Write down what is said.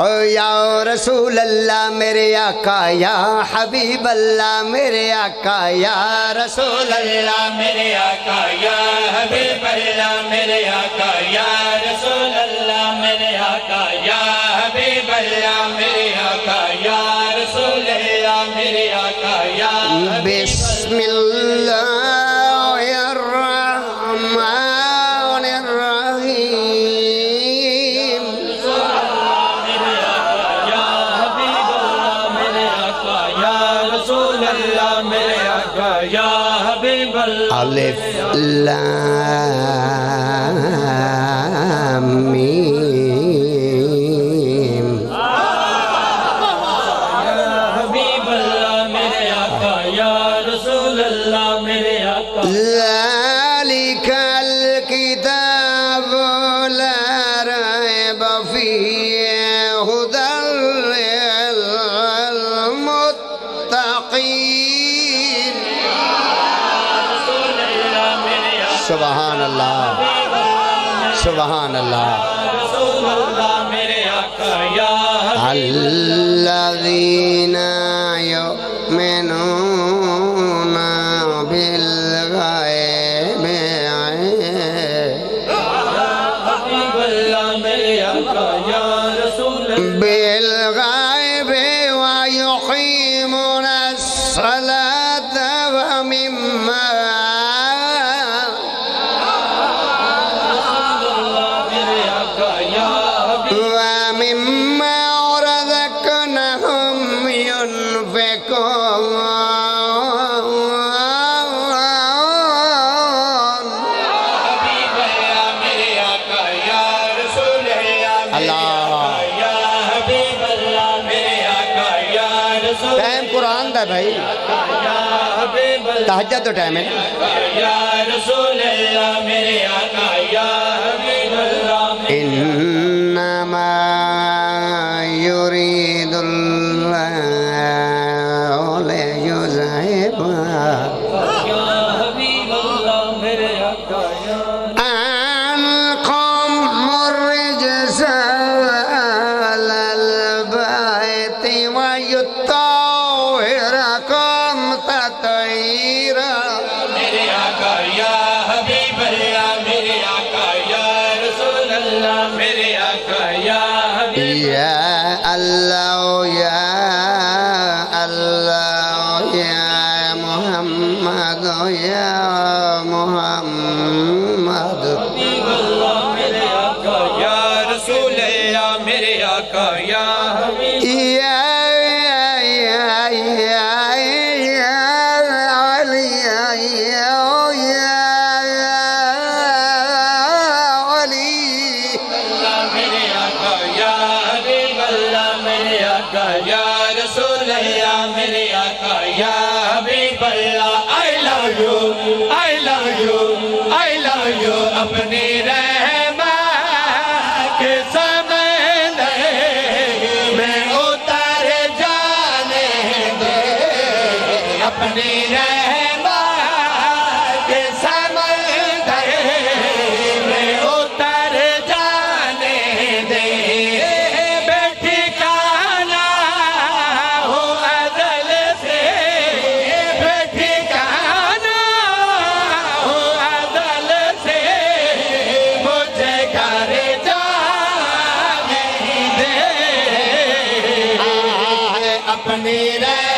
او یا رسول اللہ میرے آقا یا حبیب اللہ میرے آقا یا رسول اللہ میرے آقا یا حبیب اللہ میرے آقا یا رسول اللہ میرے آقا یا حبیب اللہ میرے آقا یا رسول اللہ میرے آقا یا بسم اللہ الف لام میم یا حبیب اللہ میرے آقا یا رسول اللہ میرے آقا ذالک الکتاب لا ریب فیہ ھدی للمتقین سبحان اللہ سبحان اللہ الذین یؤمنون بالغیب بالغیب ویقیمون الصلاۃ ومما ٹائم قرآن دا بھائی تحجد تو ٹائم ہے انما یرید اللہ لیذہب عنکم الرجس Allah ya Muhammad ya Muhammad ya Rasool Allah mere Aqa ya Habib اپنی رحمہ کے سمندر میں اتر جانے دے اپنی رحمہ کے سمندر میں اتر جانے دے بے ٹھکانہ ہو عدل سے بے ٹھکانہ ہو عدل سے اپنی رحمت